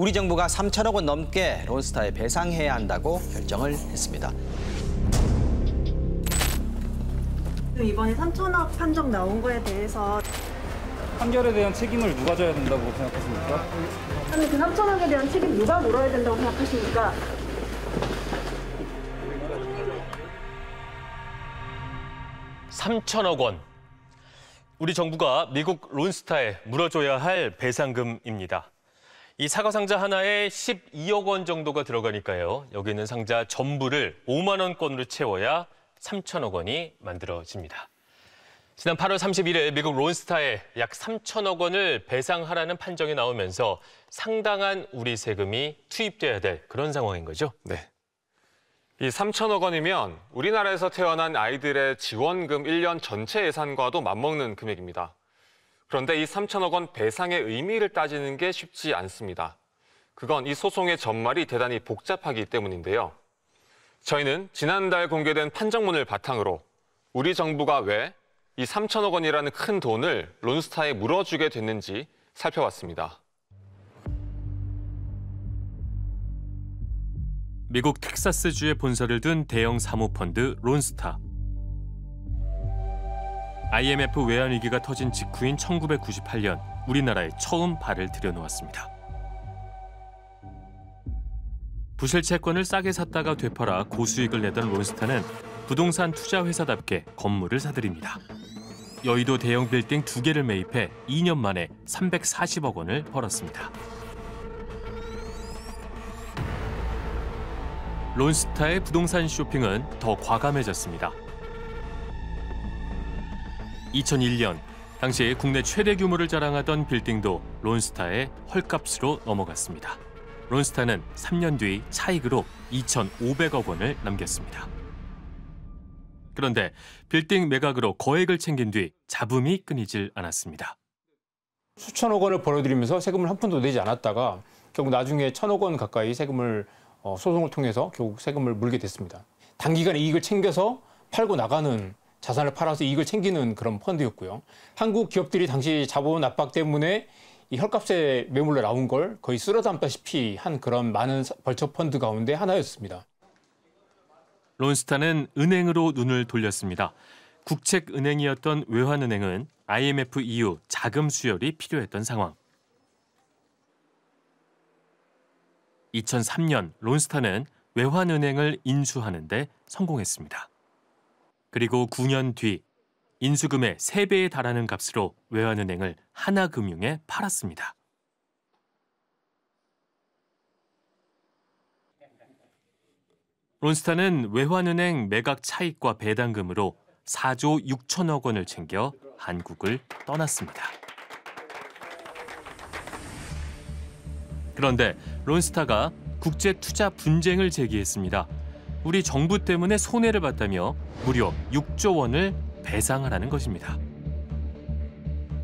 우리 정부가 3천억 원 넘게 론스타에 배상해야 한다고 결정을 했습니다. 이번에 3천억 판정 나온 거에 대해서 판결에 대한 책임을 누가 져야 된다고 생각하십니까? 아니, 그 3천억에 대한 책임 누가 물어야 된다고 생각하십니까? $3,000억. 우리 정부가 미국 론스타에 물어줘야 할 배상금입니다. 이 사과 상자 하나에 12억 원 정도가 들어가니까요. 여기 있는 상자 전부를 5만 원권으로 채워야 3천억 원이 만들어집니다. 지난 8월 31일 미국 론스타에 약 3천억 원을 배상하라는 판정이 나오면서 상당한 우리 세금이 투입돼야 될 그런 상황인 거죠? 네. 이 3천억 원이면 우리나라에서 태어난 아이들의 지원금 1년 전체 예산과도 맞먹는 금액입니다. 그런데 이 3천억 원 배상의 의미를 따지는 게 쉽지 않습니다. 그건 이 소송의 전말이 대단히 복잡하기 때문인데요. 저희는 지난달 공개된 판정문을 바탕으로 우리 정부가 왜 이 3천억 원이라는 큰 돈을 론스타에 물어주게 됐는지 살펴봤습니다. 미국 텍사스주에 본사를 둔 대형 사모펀드 론스타. IMF 외환위기가 터진 직후인 1998년 우리나라에 처음 발을 들여놓았습니다. 부실 채권을 싸게 샀다가 되팔아 고수익을 내던 론스타는 부동산 투자 회사답게 건물을 사들입니다. 여의도 대형 빌딩 2개를 매입해 2년 만에 340억 원을 벌었습니다. 론스타의 부동산 쇼핑은 더 과감해졌습니다. 2001년, 당시 국내 최대 규모를 자랑하던 빌딩도 론스타의 헐값으로 넘어갔습니다. 론스타는 3년 뒤 차익으로 2,500억 원을 남겼습니다. 그런데 빌딩 매각으로 거액을 챙긴 뒤 잡음이 끊이질 않았습니다. 수천억 원을 벌어들이면서 세금을 한 푼도 내지 않았다가 결국 나중에 1,000억 원 가까이 세금을 소송을 통해서 결국 세금을 물게 됐습니다. 단기간에 이익을 챙겨서 팔고 나가는, 자산을 팔아서 이익을 챙기는 그런 펀드였고요. 한국 기업들이 당시 자본 압박 때문에 이 헐값에 매물로 나온 걸 거의 쓸어담다시피 한 그런 많은 벌처 펀드 가운데 하나였습니다. 론스타는 은행으로 눈을 돌렸습니다. 국책은행이었던 외환은행은 IMF 이후 자금 수혈이 필요했던 상황. 2003년 론스타는 외환은행을 인수하는 데 성공했습니다. 그리고 9년 뒤 인수금의 3배에 달하는 값으로 외환은행을 하나금융에 팔았습니다. 론스타는 외환은행 매각 차익과 배당금으로 4조 6천억 원을 챙겨 한국을 떠났습니다. 그런데 론스타가 국제 투자 분쟁을 제기했습니다. 우리 정부 때문에 손해를 봤다며 무려 6조 원을 배상하라는 것입니다.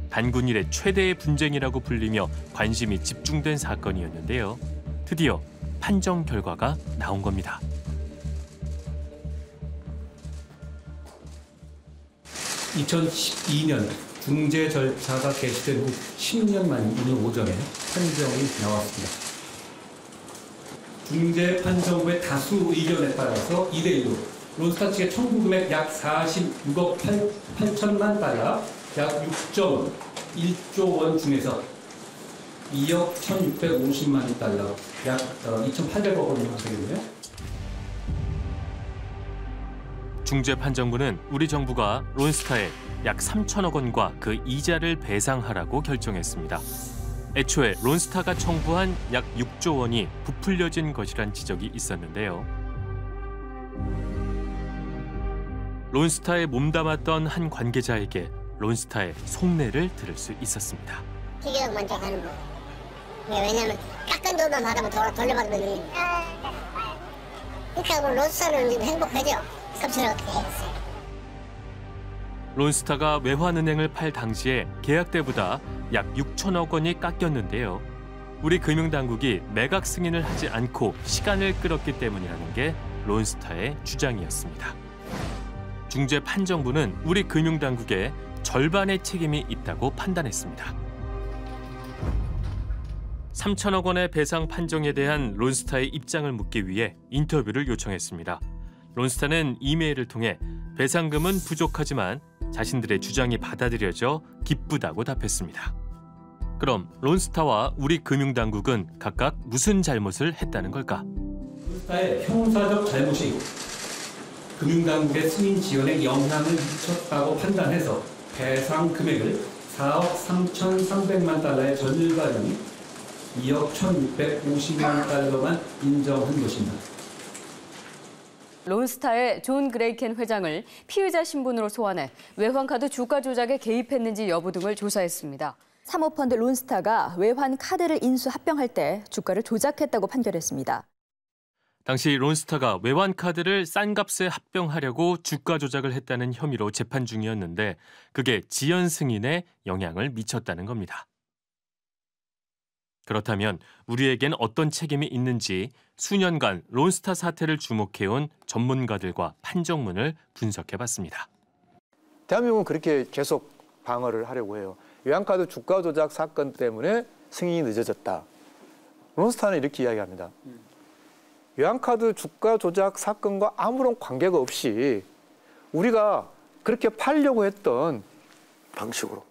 단군 이래 최대의 분쟁이라고 불리며 관심이 집중된 사건이었는데요. 드디어 판정 결과가 나온 겁니다. (2012년) 중재 절차가 개시된 후 10년 만인 오늘 오전에 판정이 나왔습니다. 중재 판정 후에 다수 의견에 따라서 2대1로 론스타 측의 청구금액 약 46억 8천만 달러, 약 6조 1조 원 중에서 2억 1,650만 달러, 약 2,800억 원이 확정되고요. 중재 판정부는 우리 정부가 론스타에 약 3천억 원과 그 이자를 배상하라고 결정했습니다. 애초에 론스타가 청구한 약 6조 원이 부풀려진 것이란 지적이 있었는데요. 론스타에 몸담았던 한 관계자에게 론스타의 속내를 들을 수 있었습니다. 피격 먼저 하는 거. 왜냐면 깎은 돈만 받으면 돌려받으면 됩니다. 그러니까 뭐 론스타는 행복하죠. 3천억 어떻게 해야겠어요. 론스타가 외환은행을 팔 당시에 계약 때보다 약 6천억 원이 깎였는데요. 우리 금융당국이 매각 승인을 하지 않고 시간을 끌었기 때문이라는 게 론스타의 주장이었습니다. 중재 판정부는 우리 금융당국에 절반의 책임이 있다고 판단했습니다. 3천억 원의 배상 판정에 대한 론스타의 입장을 묻기 위해 인터뷰를 요청했습니다. 론스타는 이메일을 통해 배상금은 부족하지만 자신들의 주장이 받아들여져 기쁘다고 답했습니다. 그럼 론스타와 우리 금융당국은 각각 무슨 잘못을 했다는 걸까? 론스타의 형사적 잘못이고 금융당국의 승인 지연에 영향을 미쳤다고 판단해서 배상 금액을 4억 3,300만 달러의 전일반이 2억 1,650만 달러만 인정한 것입니다. 론스타의 존 그레이켄 회장을 피의자 신분으로 소환해 외환카드 주가 조작에 개입했는지 여부 등을 조사했습니다. 사모펀드 론스타가 외환카드를 인수 합병할 때 주가를 조작했다고 판결했습니다. 당시 론스타가 외환카드를 싼 값에 합병하려고 주가 조작을 했다는 혐의로 재판 중이었는데 그게 지연 승인에 영향을 미쳤다는 겁니다. 그렇다면 우리에겐 어떤 책임이 있는지 수년간 론스타 사태를 주목해온 전문가들과 판정문을 분석해봤습니다. 대한민국은 그렇게 계속 방어를 하려고 해요. 외환카드 주가 조작 사건 때문에 승인이 늦어졌다. 론스타는 이렇게 이야기합니다. 외환카드 주가 조작 사건과 아무런 관계가 없이 우리가 그렇게 팔려고 했던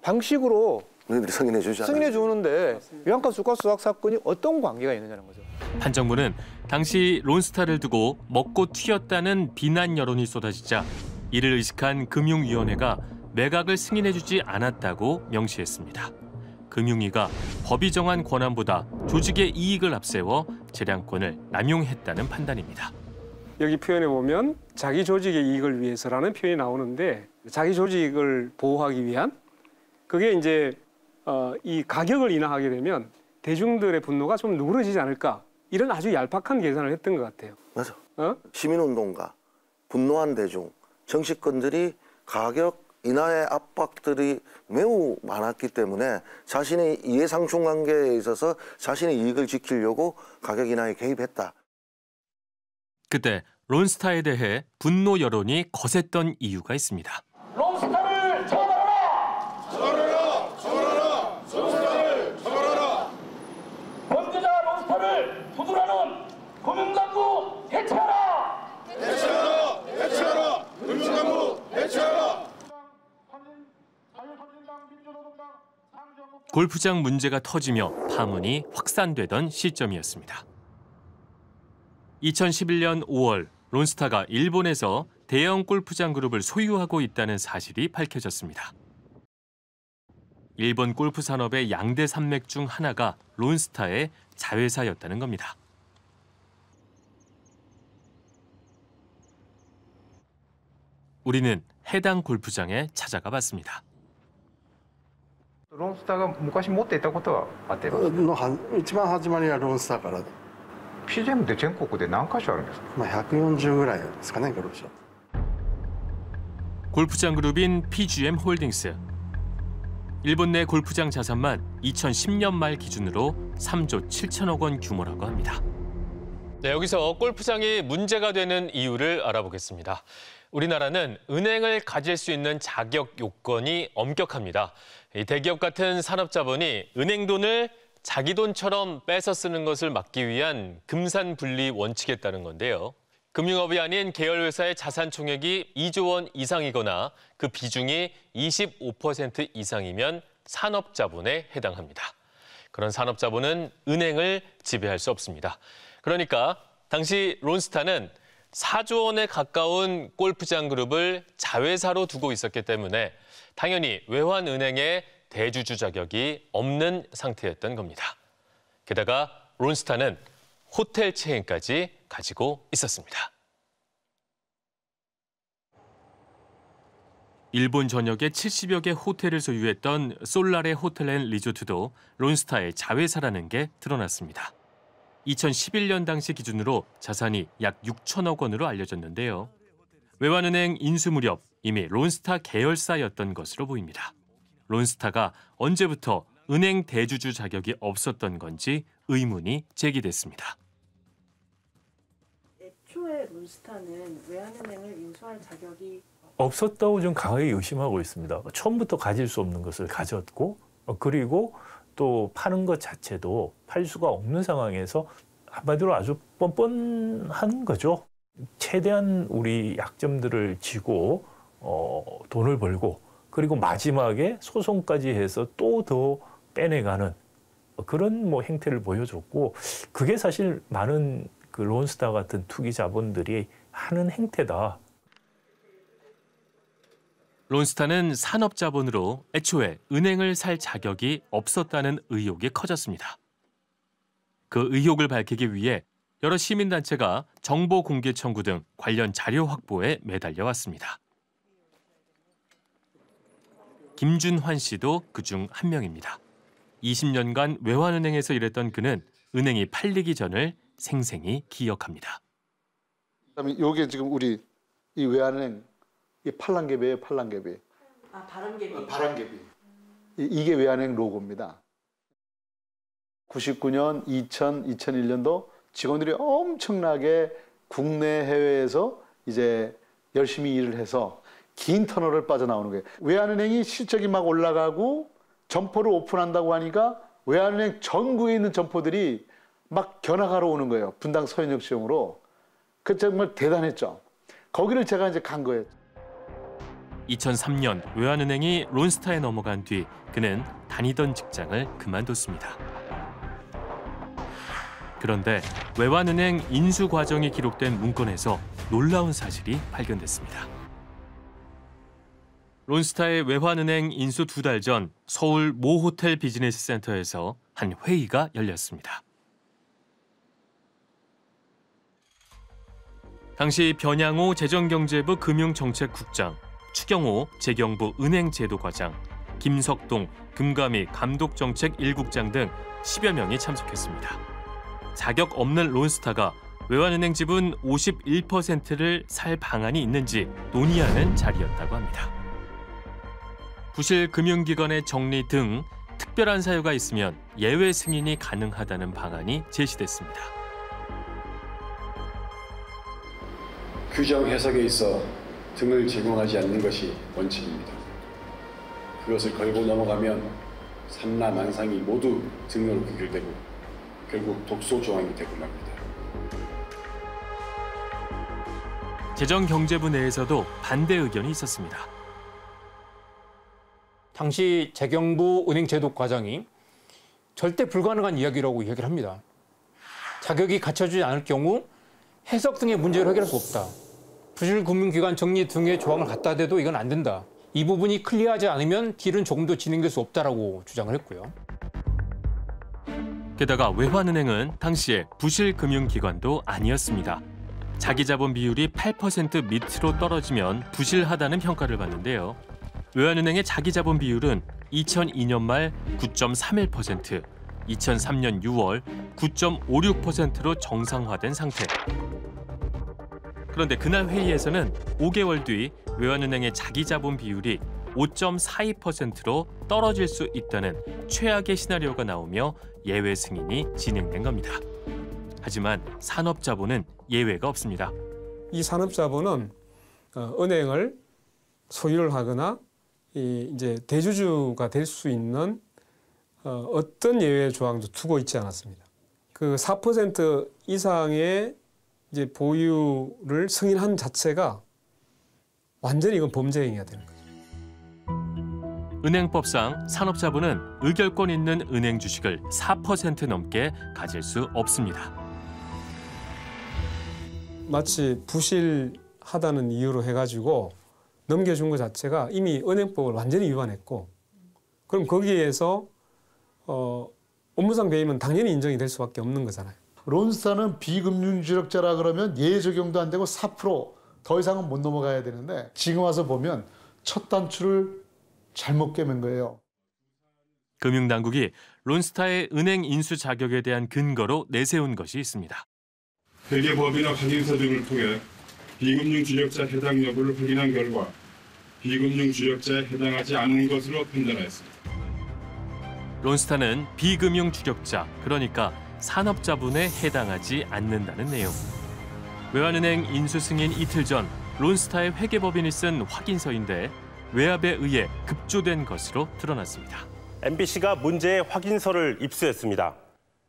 방식으로 너희들이 승인해 주는데 외환카드 주가 조작 사건이 어떤 관계가 있느냐는 거죠. 판정부는 당시 론스타를 두고 먹고 튀었다는 비난 여론이 쏟아지자 이를 의식한 금융위원회가 매각을 승인해주지 않았다고 명시했습니다. 금융위가 법이 정한 권한보다 조직의 이익을 앞세워 재량권을 남용했다는 판단입니다. 여기 표현에 보면 자기 조직의 이익을 위해서라는 표현이 나오는데 자기 조직을 보호하기 위한 그게 이제 이 가격을 인하하게 되면 대중들의 분노가 좀 누그러지지 않을까 이런 아주 얄팍한 계산을 했던 것 같아요. 맞아. 시민운동가, 분노한 대중, 정치권들이 가격 인하의 압박들이 매우 많았기 때문에 자신의 이해상충관계에 있어서 자신의 이익을 지키려고 가격 인하에 개입했다. 그때 론스타에 대해 분노 여론이 거셌던 이유가 있습니다. 론스타를 처벌하라! 처벌하라! 범죄자 론스타를 구출하는 금융당국 해체하라! 금융당국 해체하라! 골프장 문제가 터지며 파문이 확산되던 시점이었습니다. 2011년 5월 론스타가 일본에서 대형 골프장 그룹을 소유하고 있다는 사실이 밝혀졌습니다. 일본 골프 산업의 양대 산맥 중 하나가 론스타의 자회사였다는 겁니다. 우리는 해당 골프장에 찾아가 봤습니다. ロンスターが昔持っていたことはあってますね。一番初まりはロンスターからで。PGM って全国で何か所あるんですか？まあ140ぐらいですかね、ゴルフ場。골프장그룹인 PGM 홀딩스. 일본내골프장자산만 2010년 말 기준으로 3조 7천억 원 규모라고 합니다. 네, 여기서 골프장이 문제가 되는 이유를 알아보겠습니다. 우리나라는 은행을 가질 수 있는 자격 요건이 엄격합니다. 대기업 같은 산업자본이 은행 돈을 자기 돈처럼 뺏어 쓰는 것을 막기 위한 금산분리 원칙에 따른 건데요. 금융업이 아닌 계열회사의 자산 총액이 2조 원 이상이거나 그 비중이 25% 이상이면 산업자본에 해당합니다. 그런 산업자본은 은행을 지배할 수 없습니다. 그러니까 당시 론스타는 4조 원에 가까운 골프장 그룹을 자회사로 두고 있었기 때문에 당연히 외환은행의 대주주 자격이 없는 상태였던 겁니다. 게다가 론스타는 호텔 체인까지 가지고 있었습니다. 일본 전역에 70여 개 호텔을 소유했던 솔라레 호텔 앤 리조트도 론스타의 자회사라는 게 드러났습니다. 2011년 당시 기준으로 자산이 약 6천억 원으로 알려졌는데요. 외환은행 인수 무렵 이미 론스타 계열사였던 것으로 보입니다. 론스타가 언제부터 은행 대주주 자격이 없었던 건지 의문이 제기됐습니다. 애초에 론스타는 외환은행을 인수할 자격이 없었다고 좀 강하게 의심하고 있습니다. 처음부터 가질 수 없는 것을 가졌고 그리고 또 파는 것 자체도 팔 수가 없는 상황에서 한마디로 아주 뻔뻔한 거죠. 최대한 우리 약점들을 지고 돈을 벌고 그리고 마지막에 소송까지 해서 또 더 빼내가는 그런 뭐 행태를 보여줬고, 그게 사실 많은 그 론스타 같은 투기 자본들이 하는 행태다. 론스타는 산업 자본으로 애초에 은행을 살 자격이 없었다는 의혹이 커졌습니다. 그 의혹을 밝히기 위해 여러 시민단체가 정보 공개 청구 등 관련 자료 확보에 매달려 왔습니다. 김준환 씨도 그중 한 명입니다. 20년간 외환은행에서 일했던 그는 은행이 팔리기 전을 생생히 기억합니다. 그다음에 요게 지금 우리 이 외환은행 이 팔랑개비예요, 팔랑개비. 아, 바람개비. 바람개비. 이게 외환은행 로고입니다. 99년, 2000, 2001년도 직원들이 엄청나게 국내 해외에서 이제 열심히 일을 해서 긴 터널을 빠져나오는 거예요. 외환은행이 실적이 막 올라가고 점포를 오픈한다고 하니까 외환은행 전국에 있는 점포들이 막 견학하러 오는 거예요. 분당 서현역 시용으로. 그 정말 대단했죠. 거기를 제가 이제 간 거예요. 2003년 외환은행이 론스타에 넘어간 뒤 그는 다니던 직장을 그만뒀습니다. 그런데 외환은행 인수 과정이 기록된 문건에서 놀라운 사실이 발견됐습니다. 론스타의 외환은행 인수 2달 전 서울 모 호텔 비즈니스 센터에서 한 회의가 열렸습니다. 당시 변양호 재정경제부 금융정책국장, 추경호 재경부 은행제도과장, 김석동 금감위 감독정책 1국장 등 10여 명이 참석했습니다. 자격 없는 론스타가 외환은행 지분 51%를 살 방안이 있는지 논의하는 자리였다고 합니다. 부실 금융기관의 정리 등 특별한 사유가 있으면 예외 승인이 가능하다는 방안이 제시됐습니다. 규정 해석에 있어 등을 제공하지 않는 것이 원칙입니다. 그것을 걸고 넘어가면 삼라만상이 모두 등으로 귀결되고 결국 독소 조항이 되고 맙니다. 재정경제부 내에서도 반대 의견이 있었습니다. 당시 재경부 은행제도과장이 절대 불가능한 이야기라고 이야기를 합니다. 자격이 갖춰지지 않을 경우 해석 등의 문제를 해결할 수 없다. 부실금융기관 정리 등의 조항을 갖다 대도 이건 안 된다. 이 부분이 클리어하지 않으면 딜은 조금 더 진행될 수 없다라고 주장을 했고요. 게다가 외환은행은 당시에 부실금융기관도 아니었습니다. 자기자본 비율이 8% 밑으로 떨어지면 부실하다는 평가를 받는데요. 외환은행의 자기자본 비율은 2002년 말 9.31%, 2003년 6월 9.56%로 정상화된 상태. 그런데 그날 회의에서는 5개월 뒤 외환은행의 자기자본 비율이 5.42%로 떨어질 수 있다는 최악의 시나리오가 나오며 예외 승인이 진행된 겁니다. 하지만 산업자본은 예외가 없습니다. 이 산업자본은 은행을 소유를 하거나 이제 대주주가 될 수 있는 어떤 예외 조항도 두고 있지 않았습니다. 그 4% 이상의 이제 보유를 승인한 자체가 완전히 이건 범죄 행위가 되는 거죠. 은행법상 산업자본은 의결권 있는 은행 주식을 4% 넘게 가질 수 없습니다. 마치 부실하다는 이유로 해가지고 넘겨준 것 자체가 이미 은행법을 완전히 위반했고, 그럼 거기에서 업무상 배임은 당연히 인정이 될 수밖에 없는 거잖아요. 론스타는 비금융주력자라 그러면 예외 적용도 안 되고 4% 더 이상은 못 넘어가야 되는데 지금 와서 보면 첫 단추를 잘못 꿰맨 거예요. 금융당국이 론스타의 은행 인수 자격에 대한 근거로 내세운 것이 있습니다. 회계법이나 확인서 등을 통해 비금융주력자 해당 여부를 확인한 결과 비금융주력자에 해당하지 않은 것으로 판단하였습니다. 론스타는 비금융주력자, 그러니까 산업자본에 해당하지 않는다는 내용. 외환은행 인수 승인 이틀 전 론스타의 회계법인이 쓴 확인서인데 외압에 의해 급조된 것으로 드러났습니다. MBC가 문제의 확인서를 입수했습니다.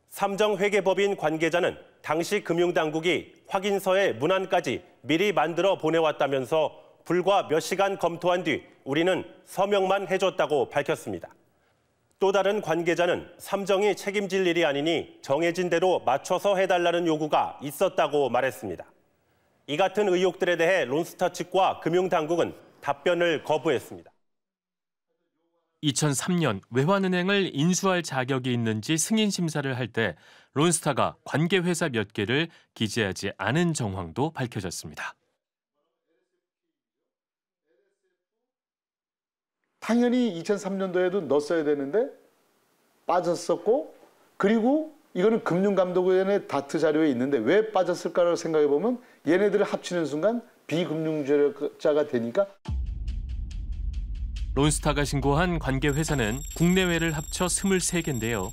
삼정회계법인 관계자는 당시 금융당국이 확인서의 문안까지 미리 만들어 보내왔다면서 불과 몇 시간 검토한 뒤 우리는 서명만 해줬다고 밝혔습니다. 또 다른 관계자는 삼정이 책임질 일이 아니니 정해진 대로 맞춰서 해달라는 요구가 있었다고 말했습니다. 이 같은 의혹들에 대해 론스타 측과 금융당국은 답변을 거부했습니다. 2003년 외환은행을 인수할 자격이 있는지 승인 심사를 할 때 론스타가 관계 회사 몇 개를 기재하지 않은 정황도 밝혀졌습니다. 당연히 2003년도에도 넣었어야 되는데 빠졌었고, 그리고 이거는 금융감독원의 다트 자료에 있는데 왜 빠졌을까라고 생각해보면 얘네들을 합치는 순간 비금융주자가 되니까. 론스타가 신고한 관계 회사는 국내외를 합쳐 23개인데요.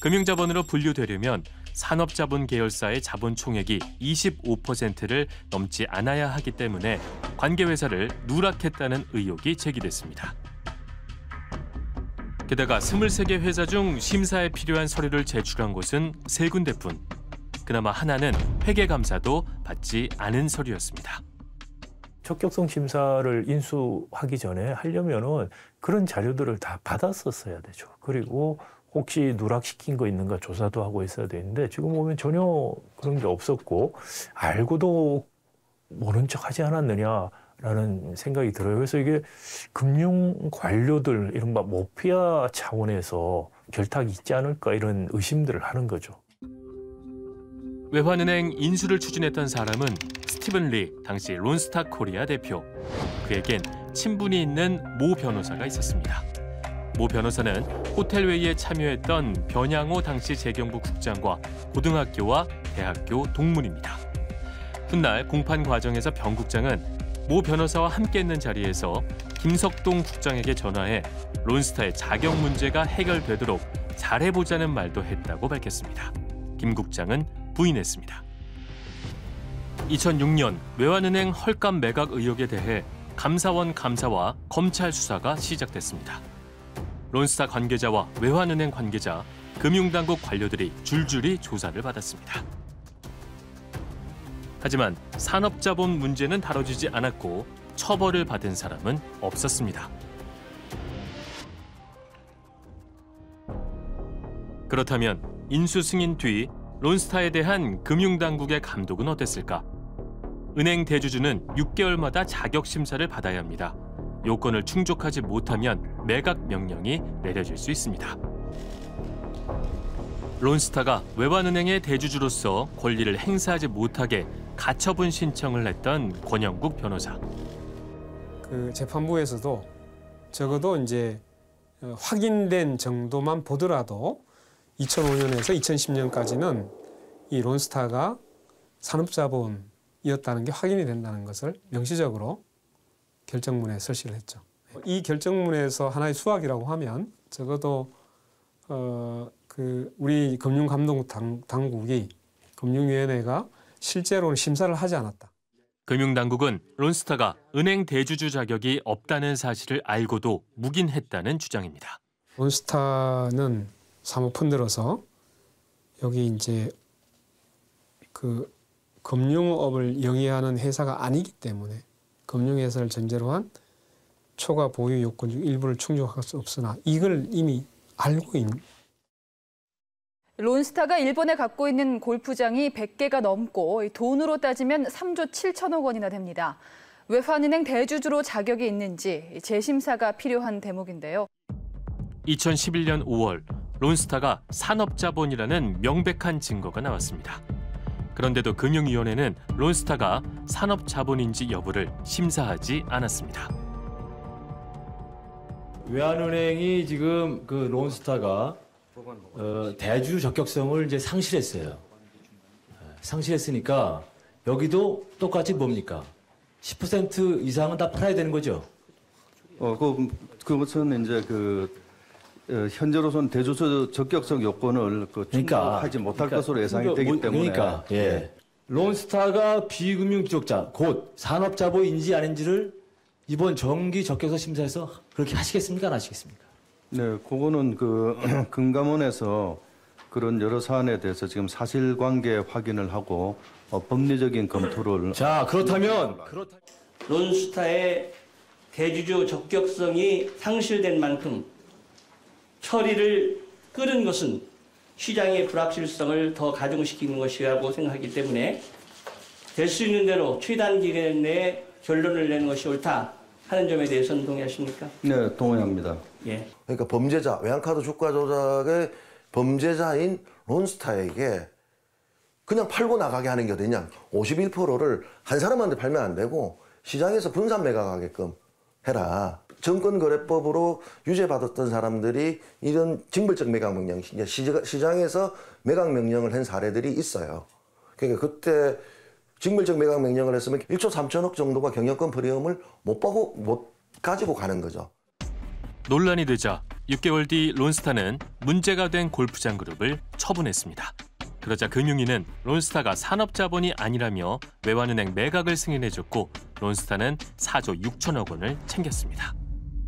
금융자본으로 분류되려면 산업자본 계열사의 자본 총액이 25%를 넘지 않아야 하기 때문에 관계 회사를 누락했다는 의혹이 제기됐습니다. 게다가 23개 회사 중 심사에 필요한 서류를 제출한 곳은 3군데뿐. 그나마 하나는 회계감사도 받지 않은 서류였습니다. 적격성 심사를 인수하기 전에 하려면은 그런 자료들을 다 받았었어야 되죠. 그리고 혹시 누락시킨 거 있는가 조사도 하고 있어야 되는데 지금 보면 전혀 그런 게 없었고 알고도 모른 척하지 않았느냐. 라는 생각이 들어요. 그래서 이게 금융 관료들, 이른바 모피아 차원에서 결탁이 있지 않을까 이런 의심들을 하는 거죠. 외환은행 인수를 추진했던 사람은 스티븐 리, 당시 론스타 코리아 대표. 그에겐 친분이 있는 모 변호사가 있었습니다. 모 변호사는 호텔 회의에 참여했던 변양호 당시 재경부 국장과 고등학교와 대학교 동문입니다. 훗날 공판 과정에서 변 국장은 모 변호사와 함께 있는 자리에서 김석동 국장에게 전화해 론스타의 자격 문제가 해결되도록 잘해보자는 말도 했다고 밝혔습니다. 김 국장은 부인했습니다. 2006년 외환은행 헐값 매각 의혹에 대해 감사원 감사와 검찰 수사가 시작됐습니다. 론스타 관계자와 외환은행 관계자, 금융당국 관료들이 줄줄이 조사를 받았습니다. 하지만 산업자본 문제는 다뤄지지 않았고 처벌을 받은 사람은 없었습니다. 그렇다면 인수 승인 뒤 론스타에 대한 금융당국의 감독은 어땠을까? 은행 대주주는 6개월마다 자격심사를 받아야 합니다. 요건을 충족하지 못하면 매각 명령이 내려질 수 있습니다. 론스타가 외환은행의 대주주로서 권리를 행사하지 못하게 가처분 신청을 했던 권영국 변호사. 그 재판부에서도 적어도 이제 확인된 정도만 보더라도 2005년에서 2010년까지는 이 론스타가 산업자본이었다는 게 확인이 된다는 것을 명시적으로 결정문에 설시를 했죠. 이 결정문에서 하나의 수학이라고 하면 적어도 우리 금융감독당국이 금융위원회가 실제로는 심사를 하지 않았다. 금융당국은 론스타가 은행 대주주 자격이 없다는 사실을 알고도 묵인했다는 주장입니다. 론스타는 사모펀드로서 여기 이제 그 금융업을 영위하는 회사가 아니기 때문에 금융회사를 전제로 한 초과 보유 요건 중 일부를 충족할 수 없으나 이걸 이미 알고 있는. 론스타가 일본에 갖고 있는 골프장이 100개가 넘고 돈으로 따지면 3조 7천억 원이나 됩니다. 외환은행 대주주로 자격이 있는지 재심사가 필요한 대목인데요. 2011년 5월 론스타가 산업자본이라는 명백한 증거가 나왔습니다. 그런데도 금융위원회는 론스타가 산업자본인지 여부를 심사하지 않았습니다. 외환은행이 지금 그 론스타가 대주주 적격성을 이제 상실했어요. 상실했으니까 여기도 똑같이 뭡니까? 10% 이상은 다 팔아야 되는 거죠? 그것은 이제 현재로서는 대주주 적격성 요건을 충족하지 못할 것으로 예상이 되기 때문에. 그러니까 예. 론스타가 비금융 기록자, 곧 산업자본인지 아닌지를 이번 정기 적격성 심사에서 그렇게 하시겠습니까? 안 하시겠습니까? 네, 그거는 그 금감원에서 그런 여러 사안에 대해서 지금 사실관계 확인을 하고 법리적인 검토를. 자, 그렇다면 론스타의 대주주 적격성이 상실된 만큼 처리를 끄는 것은 시장의 불확실성을 더 가중시키는 것이라고 생각하기 때문에 될 수 있는 대로 최단 기간 내에 결론을 내는 것이 옳다 하는 점에 대해서는 동의하십니까? 네, 동의합니다. 예. 그러니까 범죄자, 외환카드 주가 조작의 범죄자인 론스타에게 그냥 팔고 나가게 하는 게 어디냐. 51%를 한 사람한테 팔면 안 되고 시장에서 분산 매각하게끔 해라. 정권거래법으로 유죄받았던 사람들이 이런 징벌적 매각 명령, 시장에서 매각 명령을 한 사례들이 있어요. 그러니까 그때 징벌적 매각 명령을 했으면 1조 3천억 정도가 경영권 프리미엄을 못 가지고 가는 거죠. 논란이 되자 6개월 뒤 론스타는 문제가 된 골프장 그룹을 처분했습니다. 그러자 금융위는 론스타가 산업자본이 아니라며 외환은행 매각을 승인해줬고 론스타는 4조 6천억 원을 챙겼습니다.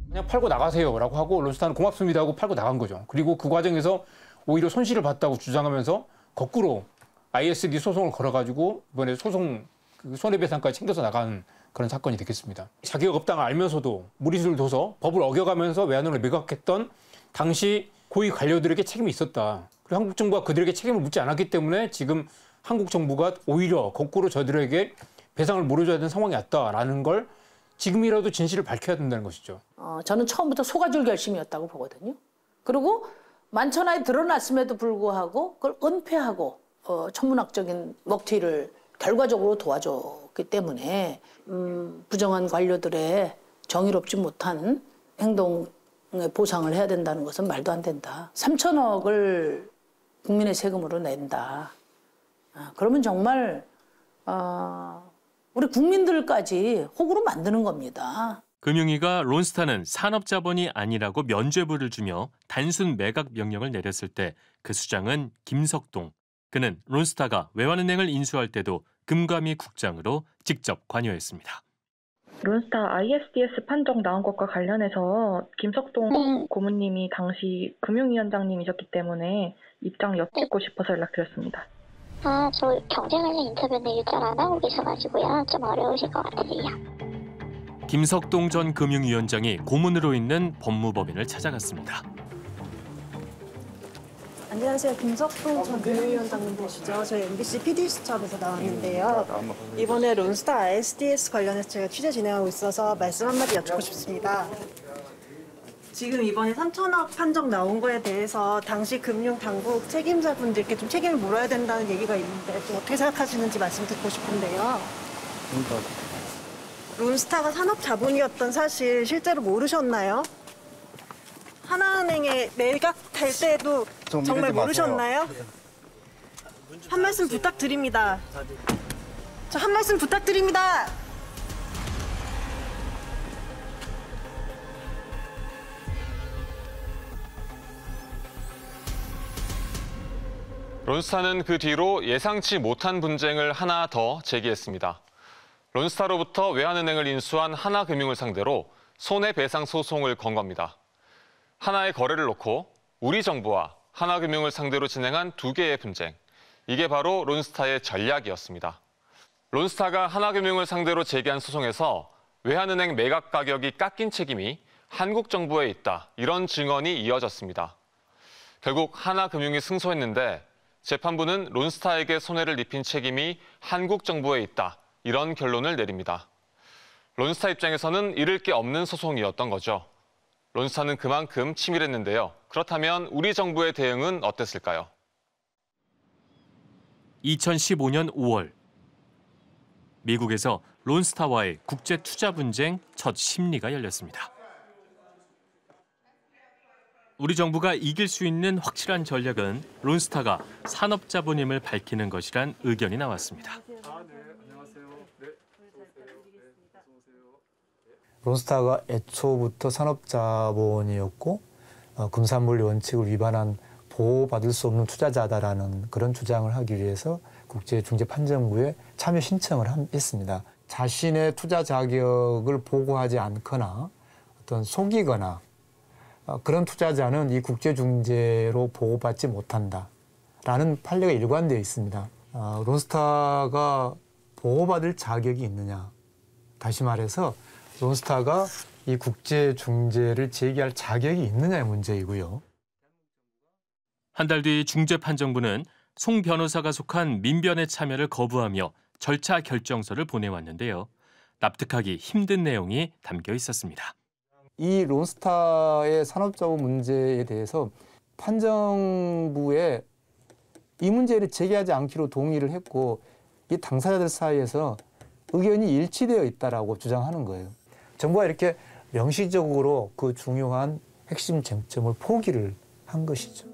그냥 팔고 나가세요라고 하고 론스타는 고맙습니다 하고 팔고 나간 거죠. 그리고 그 과정에서 오히려 손실을 봤다고 주장하면서 거꾸로 ISD 소송을 걸어가지고 이번에 소송 손해배상까지 챙겨서 나간 그런 사건이 됐겠습니다. 자기가 업당을 알면서도 무리수를 둬서 법을 어겨가면서 외환으로 매각했던 당시 고위 관료들에게 책임이 있었다. 그리고 한국 정부가 그들에게 책임을 묻지 않았기 때문에 지금 한국 정부가 오히려 거꾸로 저들에게 배상을 물어줘야 되는 상황이 왔다라는 걸 지금이라도 진실을 밝혀야 된다는 것이죠. 저는 처음부터 속아줄 결심이었다고 보거든요. 그리고 만천하에 드러났음에도 불구하고 그걸 은폐하고 천문학적인 먹튀를 결과적으로 도와줬기 때문에 부정한 관료들의 정의롭지 못한 행동 보상을 해야 된다는 것은 말도 안 된다. 3천억을 국민의 세금으로 낸다. 그러면 정말 우리 국민들까지 호구로 만드는 겁니다. 금융위가 론스타는 산업자본이 아니라고 면죄부를 주며 단순 매각 명령을 내렸을 때 그 수장은 김석동. 그는 론스타가 외환은행을 인수할 때도 금감위 국장으로 직접 관여했습니다. 론스타 ISDS 판정 나온 것과 관련해서 김석동 고문님이 당시 금융위원장님이셨기 때문에 입장 여쭙고 싶어서 연락드렸습니다. 아, 저 경제 관련 인터뷰는 잘 안 하고 계셔가지고요. 좀 어려우실 것 같아요. 김석동 전 금융위원장이 고문으로 있는 법무법인을 찾아갔습니다. 안녕하세요. 김석동 전 금융위원장님 되시죠? 저희 MBC PD 수첩에서 나왔는데요. 이번에 론스타 ISDS 관련해서 제가 취재 진행하고 있어서 말씀 한마디 여쭙고 싶습니다. 지금 이번에 3천억 판정 나온 거에 대해서 당시 금융당국 책임자분들께 좀 책임을 물어야 된다는 얘기가 있는데 좀 어떻게 생각하시는지 말씀 듣고 싶은데요. 론스타가 산업자본이었던 사실 실제로 모르셨나요? 하나은행에 매각할 때도 정말 모르셨나요? 한 말씀 부탁드립니다. 저 한 말씀 부탁드립니다. 론스타는 그 뒤로 예상치 못한 분쟁을 하나 더 제기했습니다. 론스타로부터 외환은행을 인수한 하나금융을 상대로 손해배상 소송을 건 겁니다. 하나의 거래를 놓고 우리 정부와 하나금융을 상대로 진행한 두 개의 분쟁. 이게 바로 론스타의 전략이었습니다. 론스타가 하나금융을 상대로 제기한 소송에서 외환은행 매각 가격이 깎인 책임이 한국 정부에 있다. 이런 증언이 이어졌습니다. 결국 하나금융이 승소했는데 재판부는 론스타에게 손해를 입힌 책임이 한국 정부에 있다. 이런 결론을 내립니다. 론스타 입장에서는 잃을 게 없는 소송이었던 거죠. 론스타는 그만큼 치밀했는데요. 그렇다면 우리 정부의 대응은 어땠을까요? 2015년 5월 미국에서 론스타와의 국제 투자 분쟁 첫 심리가 열렸습니다. 우리 정부가 이길 수 있는 확실한 전략은 론스타가 산업자본임을 밝히는 것이란 의견이 나왔습니다. 론스타가 애초부터 산업자본이었고 금산물 원칙을 위반한 보호받을 수 없는 투자자다라는 그런 주장을 하기 위해서 국제중재판정부에 참여 신청을 했습니다. 자신의 투자 자격을 보고하지 않거나 어떤 속이거나 그런 투자자는 이 국제중재로 보호받지 못한다라는 판례가 일관되어 있습니다. 론스타가 보호받을 자격이 있느냐, 다시 말해서 론스타가 이 국제중재를 제기할 자격이 있느냐의 문제이고요. 한 달 뒤 중재판정부는 송 변호사가 속한 민변의 참여를 거부하며 절차 결정서를 보내왔는데요. 납득하기 힘든 내용이 담겨 있었습니다. 이 론스타의 산업자본 문제에 대해서 판정부에 이 문제를 제기하지 않기로 동의를 했고 이 당사자들 사이에서 의견이 일치되어 있다라고 주장하는 거예요. 정부가 이렇게 명시적으로 그 중요한 핵심 쟁점을 포기를 한 것이죠.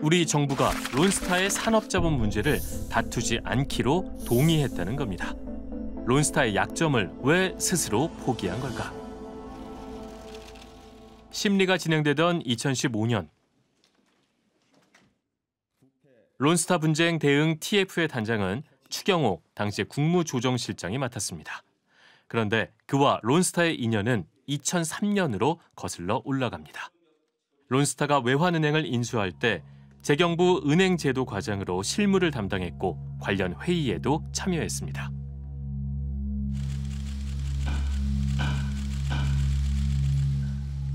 우리 정부가 론스타의 산업자본 문제를 다투지 않기로 동의했다는 겁니다. 론스타의 약점을 왜 스스로 포기한 걸까? 심리가 진행되던 2015년. 론스타 분쟁 대응 TF의 단장은 추경호 당시 국무조정실장이 맡았습니다. 그런데 그와 론스타의 인연은 2003년으로 거슬러 올라갑니다. 론스타가 외환은행을 인수할 때 재경부 은행제도 과장으로 실무를 담당했고 관련 회의에도 참여했습니다.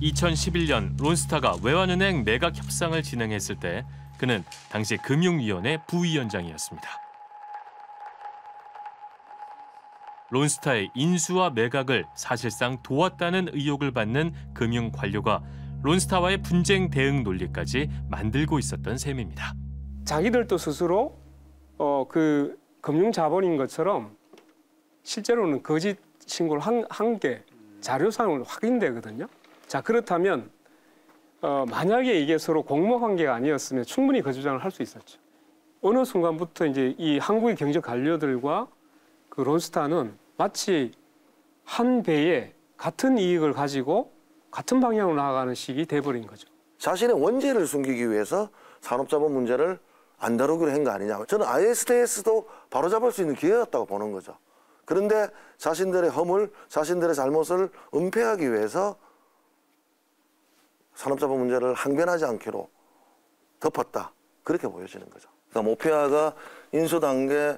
(2011년) 론스타가 외환은행 매각 협상을 진행했을 때 그는 당시 금융위원회 부위원장이었습니다. 론스타의 인수와 매각을 사실상 도왔다는 의혹을 받는 금융관료가 론스타와의 분쟁 대응 논리까지 만들고 있었던 셈입니다. 자기들도 스스로 그 금융자본인 것처럼 실제로는 거짓 신고를 한 게 자료상으로 확인되거든요. 자, 그렇다면 만약에 이게 서로 공모관계가 아니었으면 충분히 그 주장을 할 수 있었죠. 어느 순간부터 이제 이 한국의 경제 관료들과 그 론스타는 마치 한 배에 같은 이익을 가지고 같은 방향으로 나아가는 식이 돼버린 거죠. 자신의 원죄를 숨기기 위해서 산업자본 문제를 안 다루기로 한 거 아니냐. 저는 ISDS도 바로잡을 수 있는 기회였다고 보는 거죠. 그런데 자신들의 허물, 자신들의 잘못을 은폐하기 위해서 산업자본 문제를 항변하지 않기로 덮었다. 그렇게 보여지는 거죠. 그러니까 모피아가 인수 단계,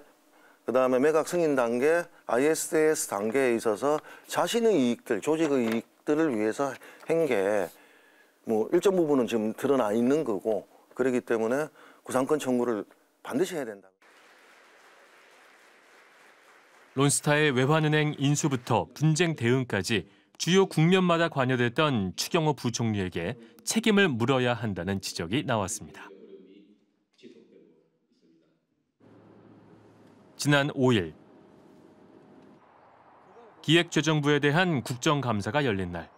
그다음에 매각 승인 단계, ISDS 단계에 있어서 자신의 이익들, 조직의 이익들을 위해서 한 게 뭐 일정 부분은 지금 드러나 있는 거고 그렇기 때문에 구상권 청구를 반드시 해야 된다. 론스타의 외환은행 인수부터 분쟁 대응까지 주요 국면마다 관여됐던 추경호 부총리에게 책임을 물어야 한다는 지적이 나왔습니다. 지난 5일 기획재정부에 대한 국정감사가 열린 날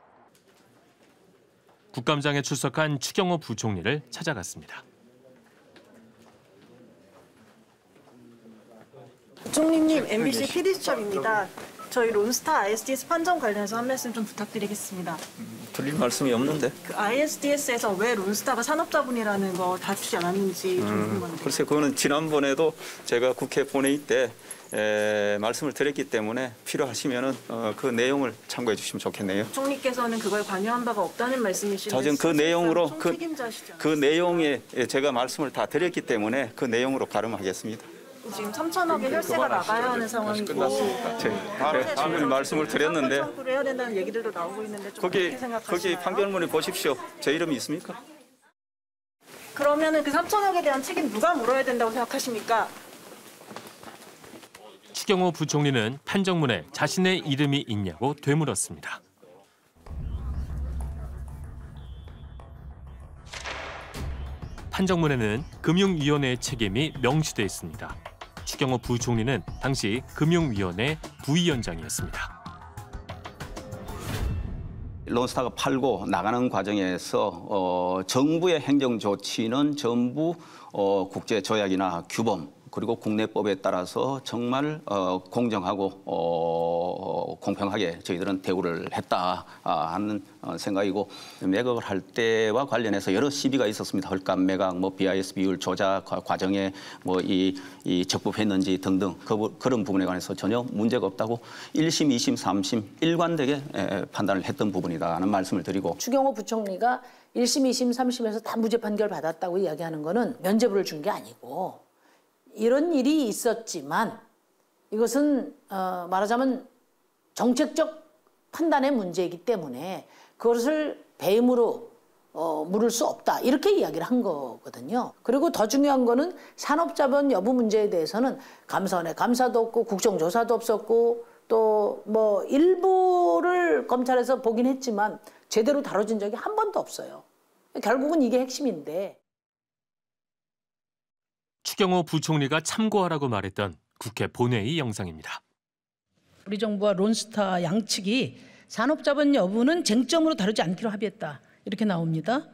국감장에 출석한 추경호 부총리를 찾아갔습니다. 부총리님, MBC PD수첩입니다. 저희 론스타 ISDS 판정 관련해서 한 말씀 좀 부탁드리겠습니다. 드릴 말씀이 없는데. 그 ISDS에서 왜 론스타가 산업자본이라는 거 다투지 않았는지 좀 궁금한데. 글쎄, 그거는 지난번에도 제가 국회 본회의 때 말씀을 드렸기 때문에 필요하시면은 그 내용을 참고해 주시면 좋겠네요. 총리께서는 그거에 관여한 바가 없다는 말씀이시죠? 지금 그 내용으로 그 내용에 제가 말씀을 다 드렸기 때문에 그 내용으로 가름하겠습니다. 지금 3,000억의 혈세가 나가야 하는 상황이고 다음에 말씀을 드렸는데 해야 된다는 얘기들도 나오고 있는데 거기 판결문에 보십시오. 제 이름이 있습니까? 그러면은 그 3,000억에 대한 책임 누가 물어야 된다고 생각하십니까? 추경호 부총리는 판정문에 자신의 이름이 있냐고 되물었습니다. 판정문에는 금융위원회의 책임이 명시돼 있습니다. 추경호 부총리는 당시 금융위원회 부위원장이었습니다. 론스타가 팔고 나가는 과정에서 정부의 행정조치는 전부 국제조약이나 규범 그리고 국내법에 따라서 정말 공정하고 공평하게 저희들은 대우를 했다 하는 생각이고, 매각을 할 때와 관련해서 여러 시비가 있었습니다. 헐값 매각, 뭐 BIS 비율 조작 과정에 뭐 이 적법했는지 등등 그런 부분에 관해서 전혀 문제가 없다고 1심, 2심, 3심 일관되게 판단을 했던 부분이다라는 말씀을 드리고, 추경호 부총리가 1심, 2심, 3심에서 다 무죄 판결 받았다고 이야기하는 거는 면죄부를 준 게 아니고 이런 일이 있었지만 이것은 말하자면 정책적 판단의 문제이기 때문에 그것을 배임으로 물을 수 없다 이렇게 이야기를 한 거거든요. 그리고 더 중요한 거는 산업자본 여부 문제에 대해서는 감사원의 감사도 없고 국정조사도 없었고 또 뭐 일부를 검찰에서 보긴 했지만 제대로 다뤄진 적이 한 번도 없어요. 결국은 이게 핵심인데. 추경호 부총리가 참고하라고 말했던 국회 본회의 영상입니다. 우리 정부와 론스타 양측이 산업자본 여부는 쟁점으로 다루지 않기로 합의했다. 이렇게 나옵니다.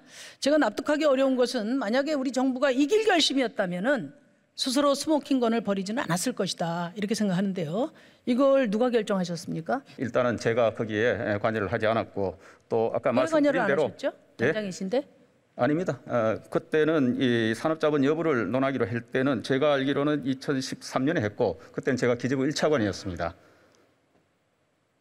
제가 납득하기 어려운 것은 만약에 우리 정부가 이길 결심이었다면 스스로 스모킹건을 버리지는 않았을 것이다. 이렇게 생각하는데요. 이걸 누가 결정하셨습니까? 일단은 제가 거기에 관여를 하지 않았고 또 아까 말씀드린 대로. 왜 관여를 안 하셨죠? 당장이신데? 예? 아닙니다. 그때는 이 산업자본 여부를 논하기로 할 때는 제가 알기로는 2013년에 했고 그때는 제가 기재부 1차관이었습니다.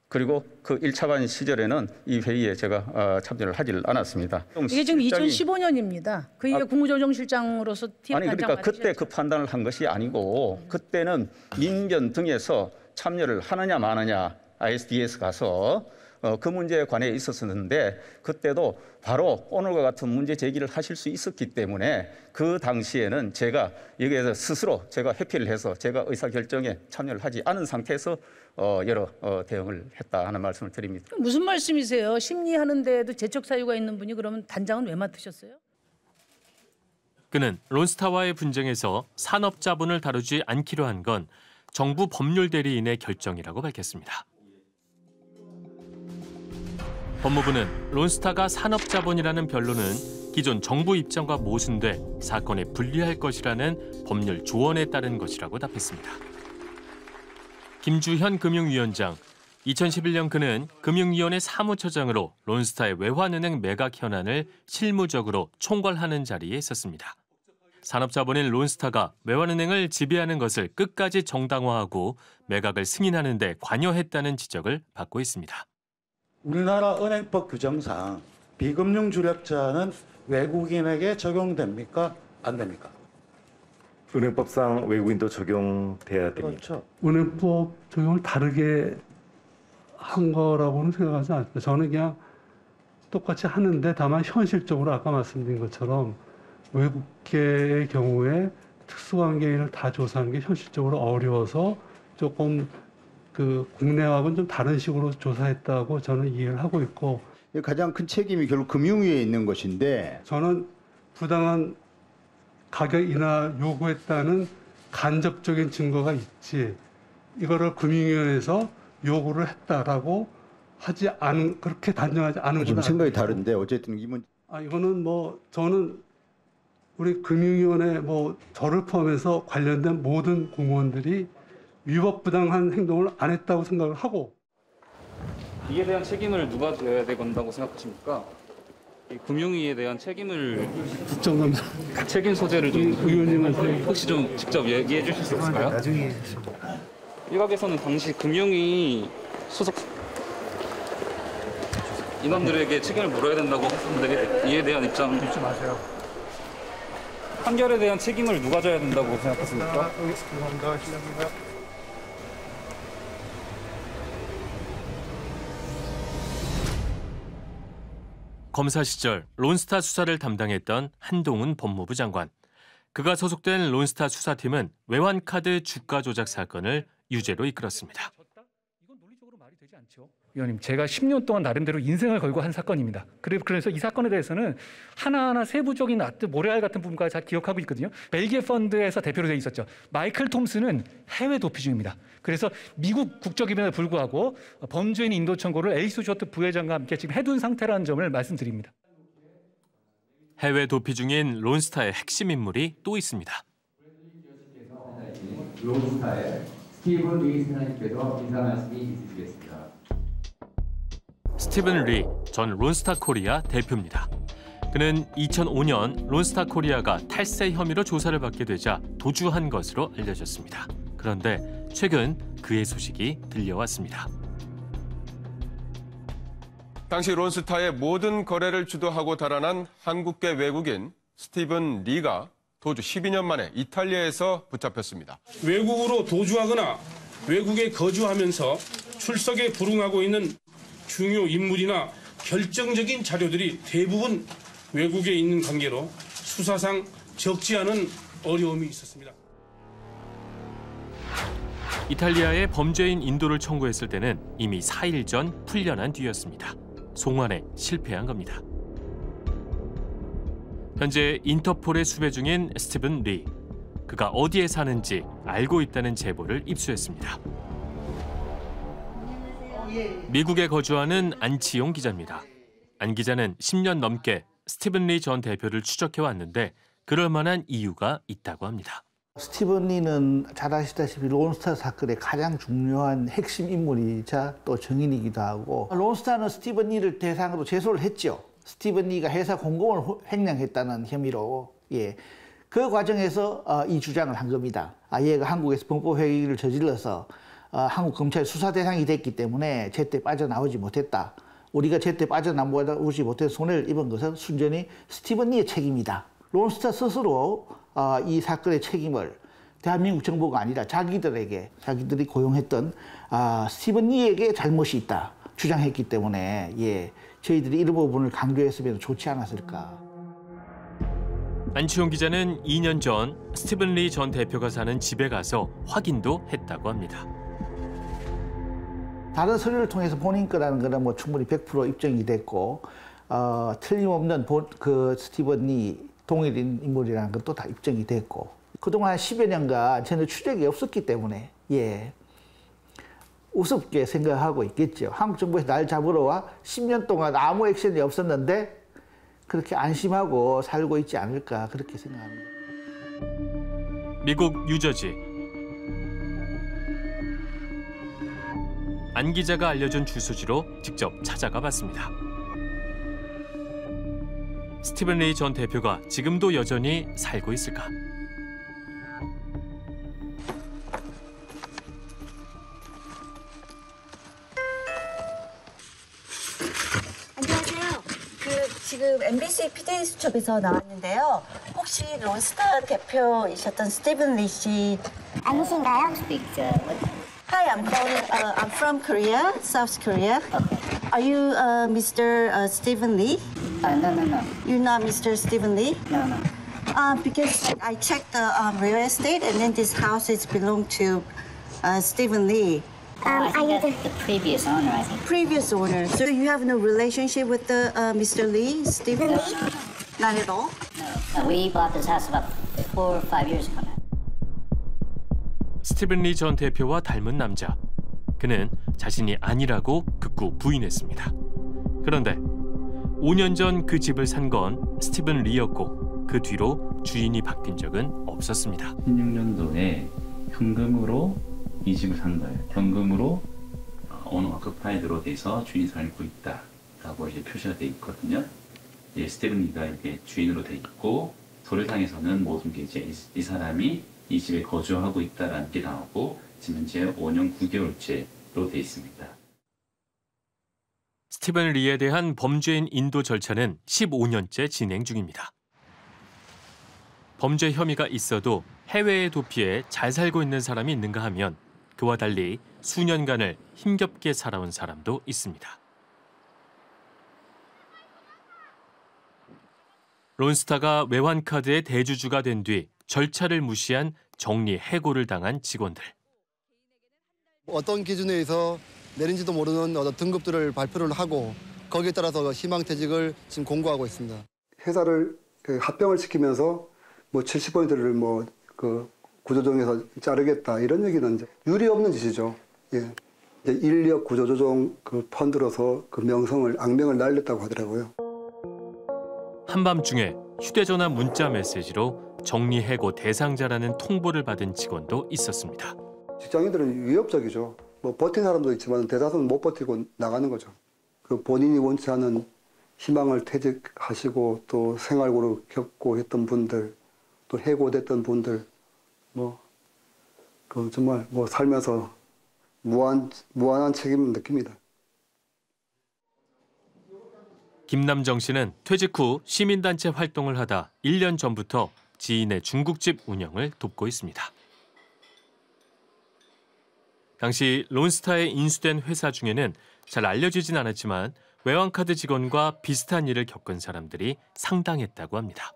그리고 그 1차관 시절에는 이 회의에 제가 참여를 하질 않았습니다. 이게 지금 2015년입니다. 그 이후에 국무조정실장으로서 팀 단장 맡으셨죠. 그러니까 그때 그 판단을 한 것이 아니고 그때는 민변 등에서 참여를 하느냐 마느냐 ISDS 가서 그 문제에 관해 있었는데 그때도 바로 오늘과 같은 문제 제기를 하실 수 있었기 때문에 그 당시에는 제가 여기에서 스스로 제가 회피를 해서 제가 의사결정에 참여를 하지 않은 상태에서 여러 대응을 했다 하는 말씀을 드립니다. 무슨 말씀이세요? 심리하는 데에도 재척 사유가 있는 분이 그러면 단장은 왜 맡으셨어요? 그는 론스타와의 분쟁에서 산업자본을 다루지 않기로 한 건 정부 법률 대리인의 결정이라고 밝혔습니다. 법무부는 론스타가 산업자본이라는 변론은 기존 정부 입장과 모순돼 사건에 불리할 것이라는 법률 조언에 따른 것이라고 답했습니다. 김주현 금융위원장, 2011년 그는 금융위원회 사무처장으로 론스타의 외환은행 매각 현안을 실무적으로 총괄하는 자리에 있었습니다. 산업자본인 론스타가 외환은행을 지배하는 것을 끝까지 정당화하고 매각을 승인하는 데 관여했다는 지적을 받고 있습니다. 우리나라 은행법 규정상 비금융 주력자는 외국인에게 적용됩니까? 안 됩니까? 은행법상 외국인도 적용돼야 됩니다. 그렇죠. 은행법 적용을 다르게 한 거라고는 생각하지 않습니다. 저는 그냥 똑같이 하는데 다만 현실적으로 아까 말씀드린 것처럼 외국계의 경우에 특수관계인을 다 조사하는 게 현실적으로 어려워서 조금 국내하고는 좀 다른 식으로 조사했다고 저는 이해를 하고 있고, 가장 큰 책임이 결국 금융위에 있는 것인데 저는 부당한 가격 인하 요구했다는 간접적인 증거가 있지 이거를 금융위원회에서 요구를 했다라고 하지 않은 그렇게 단정하지 않은 좀 생각이 다른데 어쨌든 이번 이거는 뭐 저는 우리 금융위원회 뭐 저를 포함해서 관련된 모든 공무원들이 위법부당한 행동을 안 했다고 생각을 하고. 이에 대한 책임을 누가 져야 된다고 생각하십니까? 이 금융위에 대한 책임을 국정감사 책임 소재를 좀 의원님한테 혹시 좀 직접 얘기해 주실 수 있을까요? 나중에 일각에서는 당시 금융위 소속 인원들에게 책임을 물어야 된다고 하는데 이에 대한 입장 묻지 마세요. 판결에 대한 책임을 누가 져야 된다고 생각하십니까? 감사합니다. 시작합니다. 검사 시절 론스타 수사를 담당했던 한동훈 법무부 장관. 그가 소속된 론스타 수사팀은 외환카드 주가 조작 사건을 유죄로 이끌었습니다. 이건 논리적으로 말이 되지 않죠. 위원님, 제가 10년 동안 나름대로 인생을 걸고 한 사건입니다. 그래서 이 사건에 대해서는 하나하나 세부적인 모래알 같은 부분까지 잘 기억하고 있거든요. 벨기에 펀드에서 대표로 되어 있었죠. 마이클 톰슨은 해외 도피 중입니다. 그래서 미국 국적임에도 불구하고 범죄인 인도 청구를 에이스 쇼트 부회장과 함께 지금 해둔 상태라는 점을 말씀드립니다. 해외 도피 중인 론스타의 핵심 인물이 또 있습니다. 롱스타의 스티븐 리 사장님께서 인사 말씀이 있으시겠습니다. 스티븐 리 전 론스타 코리아 대표입니다. 그는 2005년 론스타 코리아가 탈세 혐의로 조사를 받게 되자 도주한 것으로 알려졌습니다. 그런데 최근 그의 소식이 들려왔습니다. 당시 론스타의 모든 거래를 주도하고 달아난 한국계 외국인 스티븐 리가 도주 12년 만에 이탈리아에서 붙잡혔습니다. 외국으로 도주하거나 외국에 거주하면서 출석에 불응하고 있는 중요 인물이나 결정적인 자료들이 대부분 외국에 있는 관계로 수사상 적지 않은 어려움이 있었습니다. 이탈리아의 범죄인 인도를 청구했을 때는 이미 4일 전 풀려난 뒤였습니다. 송환에 실패한 겁니다. 현재 인터폴에 수배 중인 스티븐 리. 그가 어디에 사는지 알고 있다는 제보를 입수했습니다. 미국에 거주하는 안치용 기자입니다. 안 기자는 10년 넘게 스티븐 리 전 대표를 추적해왔는데 그럴 만한 이유가 있다고 합니다. 스티븐 리는 잘 아시다시피 론스타 사건의 가장 중요한 핵심 인물이자 또 증인이기도 하고 론스타는 스티븐 리를 대상으로 제소를 했죠. 스티븐 리가 회사 공공을 횡령했다는 혐의로 그 과정에서 이 주장을 한 겁니다. 얘가 한국에서 범법 행위를 저질러서 한국 검찰 수사 대상이 됐기 때문에 제때 빠져나오지 못했다. 우리가 제때 빠져나오지 못해 손해를 입은 것은 순전히 스티븐 리의 책임이다. 론스타 스스로 이 사건의 책임을 대한민국 정부가 아니라 자기들이 고용했던 스티븐 리에게 잘못이 있다 주장했기 때문에 저희들이 이런 부분을 강조했으면 좋지 않았을까. 안치홍 기자는 2년 전 스티븐 리 전 대표가 사는 집에 가서 확인도 했다고 합니다. 다른 서류를 통해서 본인 거라는 거는 뭐 충분히 100% 입증이 됐고 틀림없는 그 스티븐 리 동일인 인물이라는 것도 다 입증이 됐고 그동안 10여 년간 전혀 추적이 없었기 때문에 우습게 생각하고 있겠죠. 한국 정부에서 날 잡으러 와 10년 동안 아무 액션이 없었는데 그렇게 안심하고 살고 있지 않을까 그렇게 생각합니다. 미국 뉴저지. 안 기자가 알려준 주소지로 직접 찾아가 봤습니다. 스티븐 리 전 대표가 지금도 여전히 살고 있을까? 안녕하세요. 지금 MBC 피데이 수첩에서 나왔는데요. 혹시 론스타 대표이셨던 스티븐 리 씨 아니신가요? Hi, I'm from Korea, South Korea. Are you Mr. Stephen Lee? No. You're not Mr. Stephen Lee? No. Because I checked the real estate, and then this house is belong to Stephen Lee. I think that's the previous owner, I think. Previous owner. So you have no relationship with the Mr. Lee, Stephen Lee? Not at all? No. We bought this house about 4 or 5 years ago now. 스티븐 리 전 대표와 닮은 남자. 그는 자신이 아니라고 극구 부인했습니다. 그런데 5년 전 그 집을 산 건 스티븐 리였고 그 뒤로 주인이 바뀐 적은 없었습니다. 16년도에 현금으로 이 집을 산 거예요. 현금으로 언어학급 파일로 돼서 주인 살고 있다라고 이제 표시가 돼 있거든요. 이제 스티븐 리가 이렇게 주인으로 돼 있고 도료상에서는 모든 게 이제 이 사람이 이 집에 거주하고 있다라는 게 나오고 지금 현재 5년 9개월째로 돼 있습니다. 스티븐 리에 대한 범죄인 인도 절차는 15년째 진행 중입니다. 범죄 혐의가 있어도 해외에 도피해 잘 살고 있는 사람이 있는가 하면 그와 달리 수년간을 힘겹게 살아온 사람도 있습니다. 론스타가 외환카드의 대주주가 된 뒤 절차를 무시한 정리 해고를 당한 직원들. 어떤 기준에서 내린지도 모르는 등급들을 발표를 하고 거기에 따라서 희망퇴직을 지금 공고하고 있습니다. 회사를 합병을 시키면서 70%를 그 구조조정에서 자르겠다 이런 얘기는 이제 유리 없는 짓이죠. 인력 구조조정 펀드로서 악명을 날렸다고 하더라고요. 한밤중에 휴대전화 문자 메시지로 정리해고 대상자라는 통보를 받은 직원도 있었습니다. 직장인들은 위협적이죠. 뭐 버틴 사람도 있지만 대다수는 못 버티고 나가는 거죠. 그 본인이 원치 않은 희망을 퇴직하시고 또 생활고를 겪고 했던 분들, 또 해고됐던 분들, 뭐 그 정말 뭐 살면서 무한한 책임을 느낍니다. 김남정 씨는 퇴직 후 시민단체 활동을 하다 1년 전부터 지인의 중국집 운영을 돕고 있습니다. 당시 론스타에 인수된 회사 중에는 잘 알려지진 않았지만 외환카드 직원과 비슷한 일을 겪은 사람들이 상당했다고 합니다.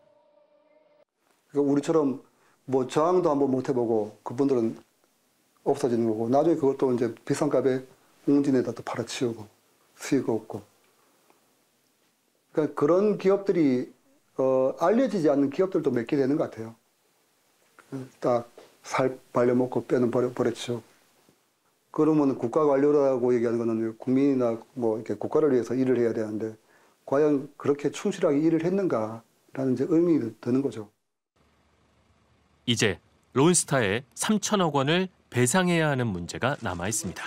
그러니까 우리처럼 뭐 저항도 한번 못 해보고 그분들은 없어지는 거고 나중에 그것도 이제 비싼 값에 웅진에다 또 팔아치우고 수익 없고. 그러니까 그런 기업들이 알려지지 않는 기업들도 몇 개 되는 것 같아요. 딱 살 발려먹고 뼈는 버려치우고. 그러면 국가관료라고 얘기하는 거는 국민이나 뭐 이렇게 국가를 위해서 일을 해야 되는데 과연 그렇게 충실하게 일을 했는가라는 이제 의미도 드는 거죠. 이제 론스타에 3천억 원을 배상해야 하는 문제가 남아 있습니다.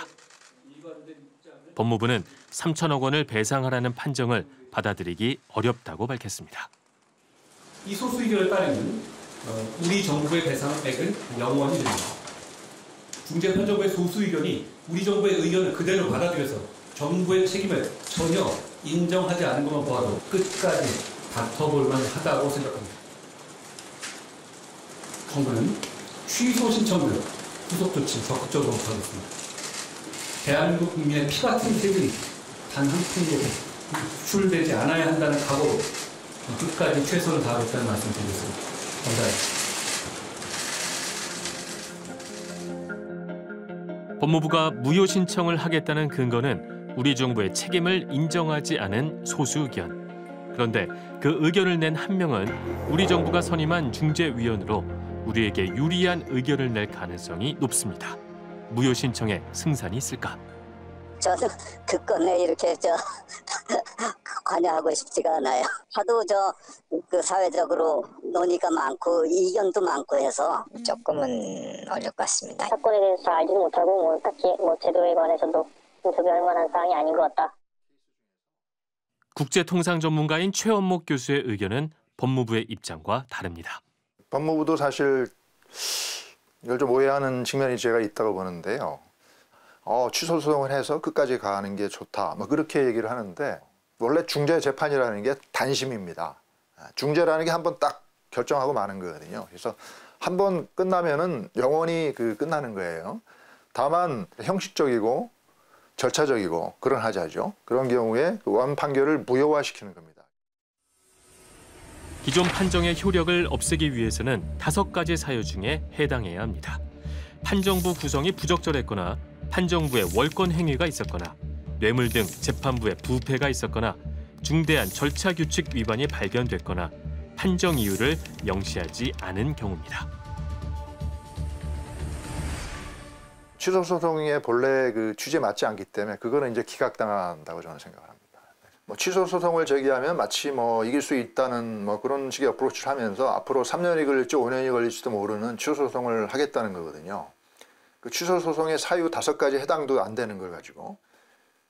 법무부는 3천억 원을 배상하라는 판정을 받아들이기 어렵다고 밝혔습니다. 이 소수 의견에 따르면 우리 정부의 배상액은 0원 됩니다. 중재판정부의 소수 의견이 우리 정부의 의견을 그대로 받아들여서 정부의 책임을 전혀 인정하지 않은 것만 보아도 끝까지 다퉈볼 만하다고 생각합니다. 정부는 취소 신청으로 후속 조치 적극적으로 하겠습니다. 대한민국 국민의 피 같은 세금이 단 한 푼도 유출되지 않아야 한다는 각오로 끝까지 최선을 다하겠다는 말씀 드리겠습니다. 감사합니다. 법무부가 무효 신청을 하겠다는 근거는 우리 정부의 책임을 인정하지 않은 소수 의견. 그런데 그 의견을 낸 한 명은 우리 정부가 선임한 중재위원으로 우리에게 유리한 의견을 낼 가능성이 높습니다. 무효 신청에 승산이 있을까? 저는 그 건에 이렇게 관여하고 싶지가 않아요. 하도 그 사회적으로 논의가 많고 이견도 많고 해서 조금은 어려울 것 같습니다. 사건에 대해서 잘 알지도 못하고 뭐 딱히 뭐 제도에 관해서도 인터뷰할 만한 사항이 아닌 것 같다. 국제통상 전문가인 최원목 교수의 의견은 법무부의 입장과 다릅니다. 법무부도 사실 이걸 좀 오해하는 측면이 제가 있다고 보는데요. 취소 소송을 해서 끝까지 가는 게 좋다. 뭐 그렇게 얘기를 하는데 원래 중재 재판이라는 게 단심입니다. 중재라는 게 한 번 딱 결정하고 마는 거거든요. 그래서 한 번 끝나면은 영원히 끝나는 거예요. 다만 형식적이고 절차적이고 그런 하자죠. 그런 경우에 원 판결을 무효화시키는 겁니다. 기존 판정의 효력을 없애기 위해서는 5가지 사유 중에 해당해야 합니다. 판정부 구성이 부적절했거나 판정부의 월권 행위가 있었거나 뇌물 등 재판부의 부패가 있었거나 중대한 절차 규칙 위반이 발견됐거나 판정 이유를 명시하지 않은 경우입니다. 취소 소송의 본래 취지에 맞지 않기 때문에 그거는 이제 기각당한다고 저는 생각합니다. 뭐 취소 소송을 제기하면 마치 뭐 이길 수 있다는 뭐 그런 식의 어프로치를 하면서 앞으로 3년이 걸릴지 5년이 걸릴지도 모르는 취소 소송을 하겠다는 거거든요. 그 취소 소송의 사유 5가지 해당도 안 되는 걸 가지고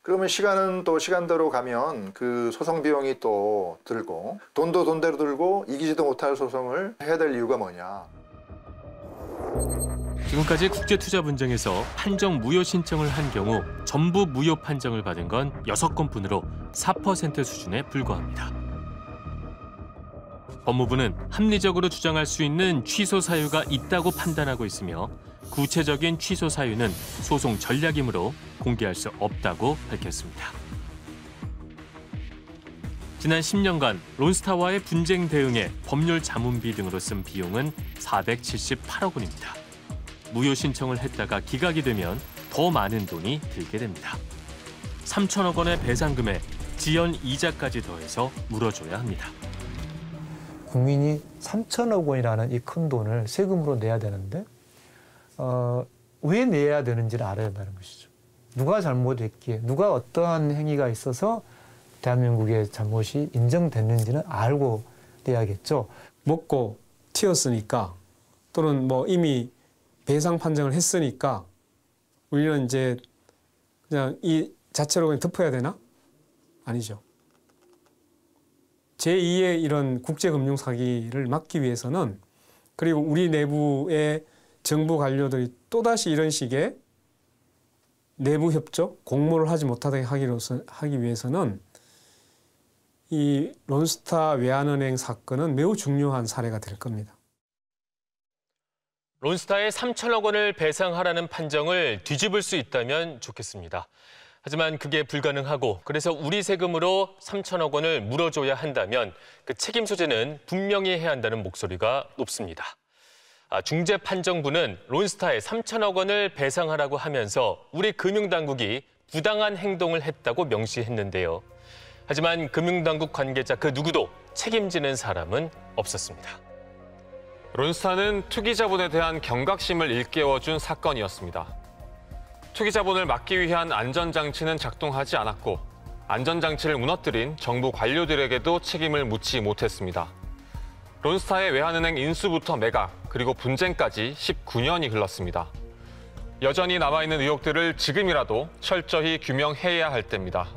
그러면 시간은 또 시간대로 가면 그 소송 비용이 또 들고 돈도 돈대로 들고 이기지도 못할 소송을 해야 될 이유가 뭐냐. 지금까지 국제투자 분쟁에서 판정 무효 신청을 한 경우 전부 무효 판정을 받은 건 6건뿐으로 4% 수준에 불과합니다. 법무부는 합리적으로 주장할 수 있는 취소 사유가 있다고 판단하고 있으며 구체적인 취소 사유는 소송 전략이므로 공개할 수 없다고 밝혔습니다. 지난 10년간 론스타와의 분쟁 대응에 법률 자문비 등으로 쓴 비용은 478억 원입니다. 무효 신청을 했다가 기각이 되면 더 많은 돈이 들게 됩니다. 3천억 원의 배상금에 지연 이자까지 더해서 물어줘야 합니다. 국민이 3천억 원이라는 이 큰 돈을 세금으로 내야 되는데 왜 내야 되는지를 알아야 한다는 것이죠. 누가 잘못했기에, 누가 어떠한 행위가 있어서 대한민국의 잘못이 인정됐는지는 알고 내야겠죠. 먹고 튀었으니까 또는 뭐 이미 배상 판정을 했으니까 우리는 이제 그냥 이 자체로 그냥 덮어야 되나? 아니죠. 제2의 이런 국제금융 사기를 막기 위해서는, 그리고 우리 내부의 정부 관료들이 또다시 이런 식의 내부 협조, 공모를 하지 못하게 하기 위해서는 이 론스타 외환은행 사건은 매우 중요한 사례가 될 겁니다. 론스타에 3천억 원을 배상하라는 판정을 뒤집을 수 있다면 좋겠습니다. 하지만 그게 불가능하고, 그래서 우리 세금으로 3천억 원을 물어줘야 한다면 그 책임 소재는 분명히 해야 한다는 목소리가 높습니다. 중재판정부는 론스타에 3천억 원을 배상하라고 하면서 우리 금융당국이 부당한 행동을 했다고 명시했는데요. 하지만 금융당국 관계자 그 누구도 책임지는 사람은 없었습니다. 론스타는 투기자본에 대한 경각심을 일깨워준 사건이었습니다. 투기자본을 막기 위한 안전장치는 작동하지 않았고, 안전장치를 무너뜨린 정부 관료들에게도 책임을 묻지 못했습니다. 론스타의 외환은행 인수부터 매각, 그리고 분쟁까지 19년이 흘렀습니다. 여전히 남아있는 의혹들을 지금이라도 철저히 규명해야 할 때입니다.